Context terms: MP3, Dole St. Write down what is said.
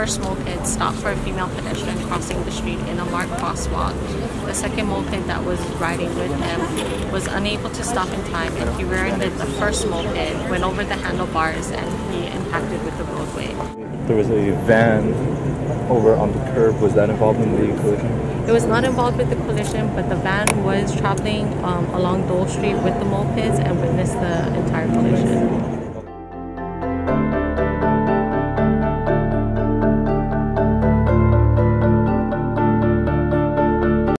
first moped stopped for a female pedestrian crossing the street in a marked crosswalk. The second moped that was riding with him was unable to stop in time, and he rear-ended the first moped, went over the handlebars, and he impacted with the roadway. There was a van over on the curb. Was that involved in the collision? It was not involved with the collision, but the van was traveling along Dole Street with the mopeds and witnessed the entire collision.